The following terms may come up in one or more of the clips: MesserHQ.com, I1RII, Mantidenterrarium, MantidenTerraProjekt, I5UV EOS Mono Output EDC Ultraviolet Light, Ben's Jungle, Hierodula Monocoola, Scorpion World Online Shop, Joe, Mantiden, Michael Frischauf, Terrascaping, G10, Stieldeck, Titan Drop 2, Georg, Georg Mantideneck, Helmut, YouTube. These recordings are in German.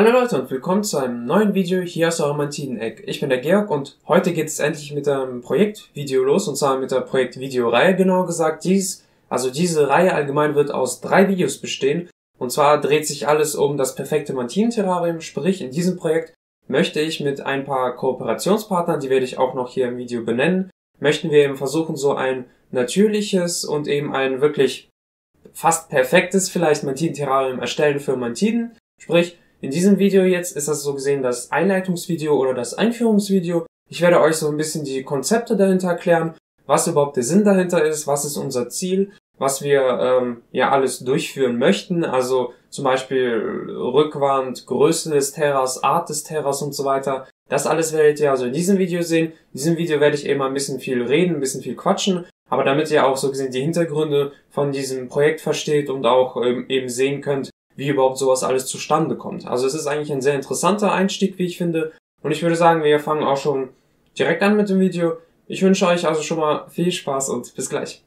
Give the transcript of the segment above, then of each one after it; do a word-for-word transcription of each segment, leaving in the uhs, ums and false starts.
Hallo Leute und willkommen zu einem neuen Video hier aus eurem Mantideneck. Ich bin der Georg und heute geht es endlich mit einem Projektvideo los, und zwar mit der Projektvideo-Reihe, genauer gesagt. Dies, also diese Reihe allgemein, wird aus drei Videos bestehen, und zwar dreht sich alles um das perfekte Mantidenterrarium, sprich in diesem Projekt möchte ich mit ein paar Kooperationspartnern, die werde ich auch noch hier im Video benennen, möchten wir eben versuchen, so ein natürliches und eben ein wirklich fast perfektes vielleicht Mantidenterrarium erstellen für Mantiden, sprich in diesem Video jetzt ist das so gesehen das Einleitungsvideo oder das Einführungsvideo. Ich werde euch so ein bisschen die Konzepte dahinter erklären, was überhaupt der Sinn dahinter ist, was ist unser Ziel, was wir ähm, ja alles durchführen möchten, also zum Beispiel Rückwand, Größe des Terras, Art des Terras und so weiter. Das alles werdet ihr also in diesem Video sehen. In diesem Video werde ich eben ein bisschen viel reden, ein bisschen viel quatschen, aber damit ihr auch so gesehen die Hintergründe von diesem Projekt versteht und auch ähm, eben sehen könnt, wie überhaupt sowas alles zustande kommt. Also es ist eigentlich ein sehr interessanter Einstieg, wie ich finde. Und ich würde sagen, wir fangen auch schon direkt an mit dem Video. Ich wünsche euch also schon mal viel Spaß und bis gleich.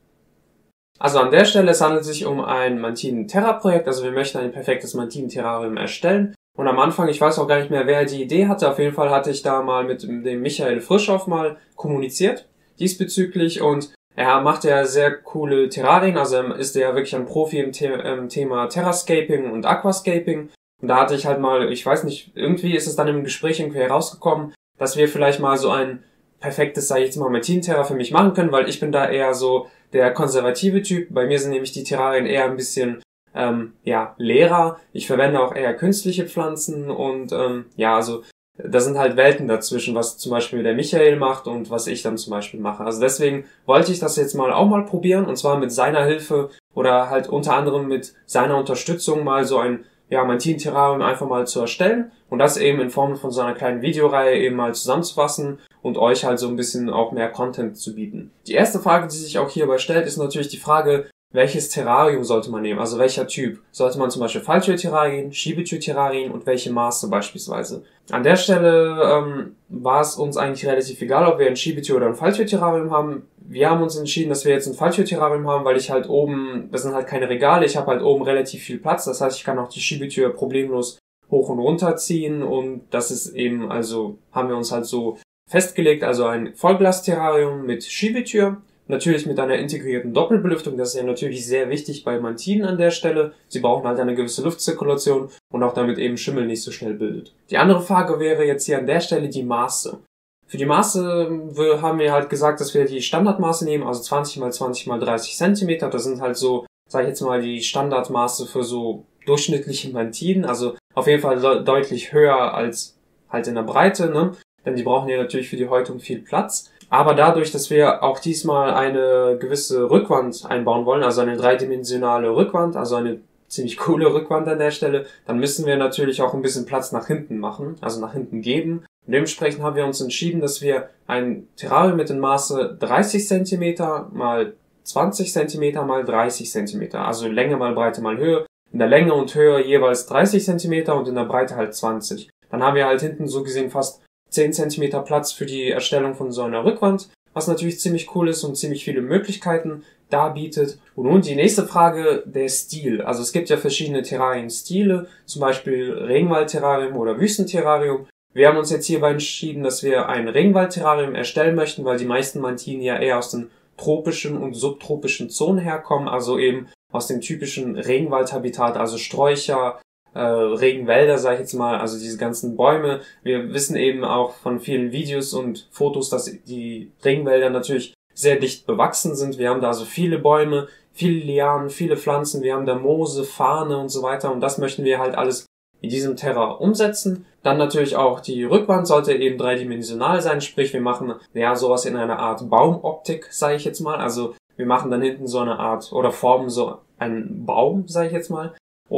Also an der Stelle, es handelt sich um ein Mantidenterra-Projekt. Also wir möchten ein perfektes Mantidenterrarium erstellen. Und am Anfang, ich weiß auch gar nicht mehr, wer die Idee hatte. Auf jeden Fall hatte ich da mal mit dem Michael Frischauf mal kommuniziert diesbezüglich. Und er macht ja sehr coole Terrarien, also ist er ja wirklich ein Profi im The ähm, Thema Terrascaping und Aquascaping. Und da hatte ich halt mal, ich weiß nicht, irgendwie ist es dann im Gespräch irgendwie herausgekommen, dass wir vielleicht mal so ein perfektes, sag ich jetzt mal, Mantidenterra für mich machen können, weil ich bin da eher so der konservative Typ. Bei mir sind nämlich die Terrarien eher ein bisschen, ähm, ja, leerer. Ich verwende auch eher künstliche Pflanzen und, ähm, ja, also da sind halt Welten dazwischen, was zum Beispiel der Michael macht und was ich dann zum Beispiel mache. Also deswegen wollte ich das jetzt mal auch mal probieren, und zwar mit seiner Hilfe oder halt unter anderem mit seiner Unterstützung mal so ein, ja, Mantidenterrarium einfach mal zu erstellen und das eben in Form von so einer kleinen Videoreihe eben mal zusammenzufassen und euch halt so ein bisschen auch mehr Content zu bieten. Die erste Frage, die sich auch hierbei stellt, ist natürlich die Frage, welches Terrarium sollte man nehmen, also welcher Typ? Sollte man zum Beispiel Falltür-Terrarien, Schiebetür-Terrarien und welche Maße beispielsweise? An der Stelle ähm, war es uns eigentlich relativ egal, ob wir ein Schiebetür- oder ein Falltür-Terrarium haben. Wir haben uns entschieden, dass wir jetzt ein Falltür-Terrarium haben, weil ich halt oben, das sind halt keine Regale, ich habe halt oben relativ viel Platz, das heißt, ich kann auch die Schiebetür problemlos hoch und runter ziehen, und das ist eben, also haben wir uns halt so festgelegt, also ein Vollglas-Terrarium mit Schiebetür. Natürlich mit einer integrierten Doppelbelüftung, das ist ja natürlich sehr wichtig bei Mantiden an der Stelle. Sie brauchen halt eine gewisse Luftzirkulation und auch damit eben Schimmel nicht so schnell bildet. Die andere Frage wäre jetzt hier an der Stelle die Maße. Für die Maße haben wir halt gesagt, dass wir die Standardmaße nehmen, also zwanzig mal zwanzig mal dreißig Zentimeter. Das sind halt so, sage ich jetzt mal, die Standardmaße für so durchschnittliche Mantiden. Also auf jeden Fall deutlich höher als halt in der Breite, ne? Denn die brauchen ja natürlich für die Häutung viel Platz. Aber dadurch, dass wir auch diesmal eine gewisse Rückwand einbauen wollen, also eine dreidimensionale Rückwand, also eine ziemlich coole Rückwand an der Stelle, dann müssen wir natürlich auch ein bisschen Platz nach hinten machen, also nach hinten geben. Und dementsprechend haben wir uns entschieden, dass wir ein Terrarium mit den Maße dreißig Zentimeter mal zwanzig Zentimeter mal dreißig Zentimeter, also Länge mal Breite mal Höhe, in der Länge und Höhe jeweils dreißig Zentimeter und in der Breite halt zwanzig. Dann haben wir halt hinten so gesehen fast zehn Zentimeter Platz für die Erstellung von so einer Rückwand, was natürlich ziemlich cool ist und ziemlich viele Möglichkeiten da bietet. Und nun die nächste Frage, der Stil. Also es gibt ja verschiedene Terrarien-Stile, zum Beispiel Regenwald-Terrarium oder Wüstenterrarium. Wir haben uns jetzt hierbei entschieden, dass wir ein Regenwald-Terrarium erstellen möchten, weil die meisten Mantiden ja eher aus den tropischen und subtropischen Zonen herkommen, also eben aus dem typischen Regenwald-Habitat, also Sträucher, Äh, Regenwälder, sage ich jetzt mal, also diese ganzen Bäume. Wir wissen eben auch von vielen Videos und Fotos, dass die Regenwälder natürlich sehr dicht bewachsen sind. Wir haben da also viele Bäume, viele Lianen, viele Pflanzen, wir haben da Moose, Farne und so weiter, und das möchten wir halt alles in diesem Terra umsetzen. Dann natürlich auch die Rückwand sollte eben dreidimensional sein, sprich wir machen ja sowas in einer Art Baumoptik, sage ich jetzt mal, also wir machen dann hinten so eine Art oder formen so einen Baum, sage ich jetzt mal.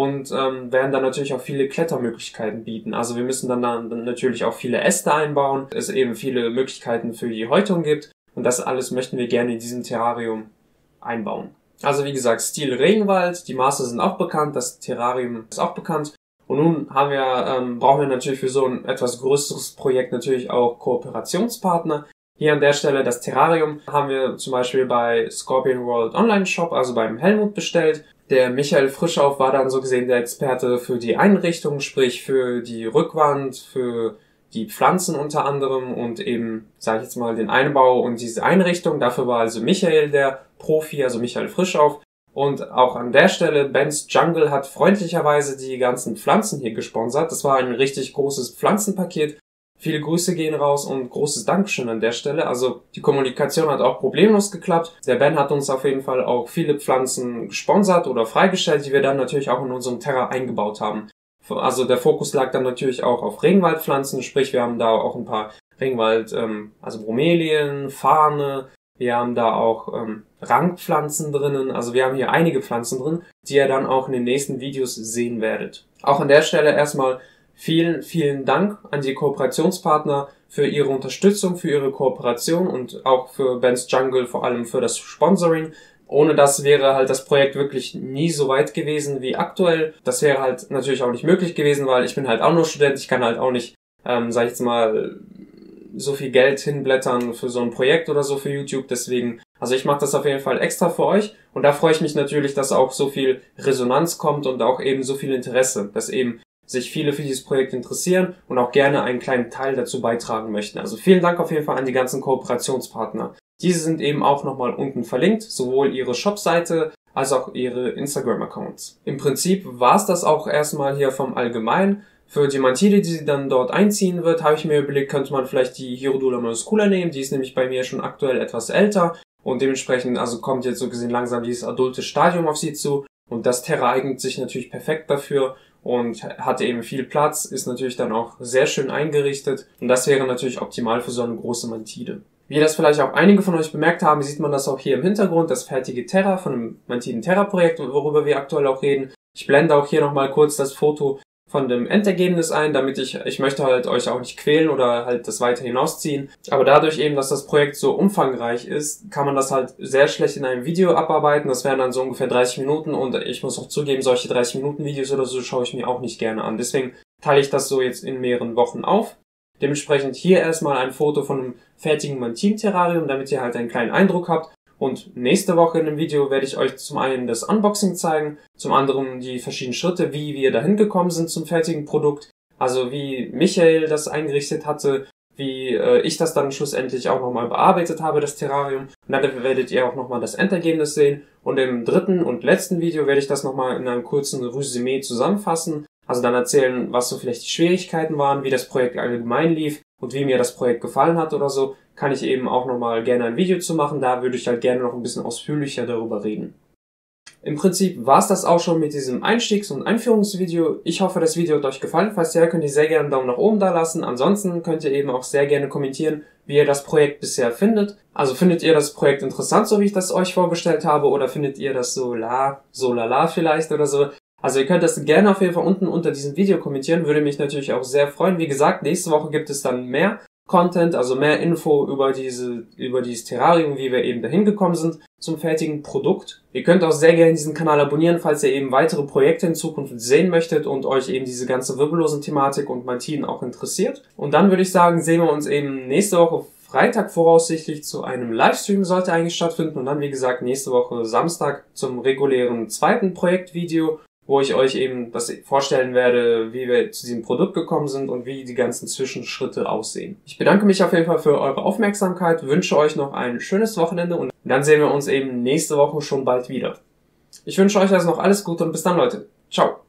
Und ähm, werden dann natürlich auch viele Klettermöglichkeiten bieten. Also wir müssen dann, dann natürlich auch viele Äste einbauen, es eben viele Möglichkeiten für die Häutung gibt. Und das alles möchten wir gerne in diesem Terrarium einbauen. Also wie gesagt, Stil Regenwald, die Maße sind auch bekannt, das Terrarium ist auch bekannt. Und nun haben wir, ähm, brauchen wir natürlich für so ein etwas größeres Projekt natürlich auch Kooperationspartner. Hier an der Stelle das Terrarium haben wir zum Beispiel bei Scorpion World Online Shop, also beim Helmut bestellt. Der Michael Frischauf war dann so gesehen der Experte für die Einrichtung, sprich für die Rückwand, für die Pflanzen unter anderem und eben, sage ich jetzt mal, den Einbau und diese Einrichtung. Dafür war also Michael der Profi, also Michael Frischauf. Und auch an der Stelle, Ben's Jungle hat freundlicherweise die ganzen Pflanzen hier gesponsert. Das war ein richtig großes Pflanzenpaket. Viele Grüße gehen raus und großes Dankeschön an der Stelle. Also die Kommunikation hat auch problemlos geklappt. Der Ben hat uns auf jeden Fall auch viele Pflanzen gesponsert oder freigestellt, die wir dann natürlich auch in unserem Terra eingebaut haben. Also der Fokus lag dann natürlich auch auf Regenwaldpflanzen, sprich wir haben da auch ein paar Regenwald, ähm, also Bromelien, Farne, wir haben da auch ähm, Rankpflanzen drinnen. Also wir haben hier einige Pflanzen drin, die ihr dann auch in den nächsten Videos sehen werdet. Auch an der Stelle erstmal vielen, vielen Dank an die Kooperationspartner für ihre Unterstützung, für ihre Kooperation und auch für Ben's Jungle, vor allem für das Sponsoring. Ohne das wäre halt das Projekt wirklich nie so weit gewesen wie aktuell. Das wäre halt natürlich auch nicht möglich gewesen, weil ich bin halt auch nur Student. Ich kann halt auch nicht, ähm, sag ich jetzt mal, so viel Geld hinblättern für so ein Projekt oder so für YouTube. Deswegen, also ich mache das auf jeden Fall extra für euch. Und da freue ich mich natürlich, dass auch so viel Resonanz kommt und auch eben so viel Interesse, dass eben sich viele für dieses Projekt interessieren und auch gerne einen kleinen Teil dazu beitragen möchten. Also vielen Dank auf jeden Fall an die ganzen Kooperationspartner. Diese sind eben auch nochmal unten verlinkt, sowohl ihre Shopseite als auch ihre Instagram-Accounts. Im Prinzip war es das auch erstmal hier vom Allgemeinen. Für die Mantide, die sie dann dort einziehen wird, habe ich mir überlegt, könnte man vielleicht die Hierodula Monocoola nehmen. Die ist nämlich bei mir schon aktuell etwas älter und dementsprechend also kommt jetzt so gesehen langsam dieses adulte Stadium auf sie zu. Und das Terra eignet sich natürlich perfekt dafür und hat eben viel Platz, ist natürlich dann auch sehr schön eingerichtet. Und das wäre natürlich optimal für so eine große Mantide. Wie das vielleicht auch einige von euch bemerkt haben, sieht man das auch hier im Hintergrund, das fertige Terra von dem MantidenTerraProjekt, worüber wir aktuell auch reden. Ich blende auch hier nochmal kurz das Foto von dem Endergebnis ein, damit ich, ich möchte halt euch auch nicht quälen oder halt das weiter hinausziehen. Aber dadurch eben, dass das Projekt so umfangreich ist, kann man das halt sehr schlecht in einem Video abarbeiten. Das wären dann so ungefähr dreißig Minuten und ich muss auch zugeben, solche dreißig Minuten Videos oder so schaue ich mir auch nicht gerne an. Deswegen teile ich das so jetzt in mehreren Wochen auf. Dementsprechend hier erstmal ein Foto von einem fertigen Mantidenterrarium, damit ihr halt einen kleinen Eindruck habt. Und nächste Woche in dem Video werde ich euch zum einen das Unboxing zeigen, zum anderen die verschiedenen Schritte, wie wir dahin gekommen sind zum fertigen Produkt, also wie Michael das eingerichtet hatte, wie äh, ich das dann schlussendlich auch nochmal bearbeitet habe, das Terrarium. Und dann werdet ihr auch nochmal das Endergebnis sehen. Und im dritten und letzten Video werde ich das nochmal in einem kurzen Resümee zusammenfassen. Also dann erzählen, was so vielleicht die Schwierigkeiten waren, wie das Projekt allgemein lief und wie mir das Projekt gefallen hat oder so, kann ich eben auch nochmal gerne ein Video zu machen. Da würde ich halt gerne noch ein bisschen ausführlicher darüber reden. Im Prinzip war es das auch schon mit diesem Einstiegs- und Einführungsvideo. Ich hoffe, das Video hat euch gefallen. Falls ja, könnt ihr sehr gerne einen Daumen nach oben da lassen. Ansonsten könnt ihr eben auch sehr gerne kommentieren, wie ihr das Projekt bisher findet. Also findet ihr das Projekt interessant, so wie ich das euch vorgestellt habe, oder findet ihr das so la, so lala vielleicht oder so. Also ihr könnt das gerne auf jeden Fall unten unter diesem Video kommentieren, würde mich natürlich auch sehr freuen. Wie gesagt, nächste Woche gibt es dann mehr Content, also mehr Info über diese, über dieses Terrarium, wie wir eben dahin gekommen sind zum fertigen Produkt. Ihr könnt auch sehr gerne diesen Kanal abonnieren, falls ihr eben weitere Projekte in Zukunft sehen möchtet und euch eben diese ganze Wirbellosen-Thematik und Mantiden auch interessiert. Und dann würde ich sagen, sehen wir uns eben nächste Woche Freitag voraussichtlich zu einem Livestream, sollte eigentlich stattfinden. Und dann, wie gesagt, nächste Woche Samstag zum regulären zweiten Projektvideo, wo ich euch eben das vorstellen werde, wie wir zu diesem Produkt gekommen sind und wie die ganzen Zwischenschritte aussehen. Ich bedanke mich auf jeden Fall für eure Aufmerksamkeit, wünsche euch noch ein schönes Wochenende und dann sehen wir uns eben nächste Woche schon bald wieder. Ich wünsche euch also noch alles Gute und bis dann, Leute. Ciao.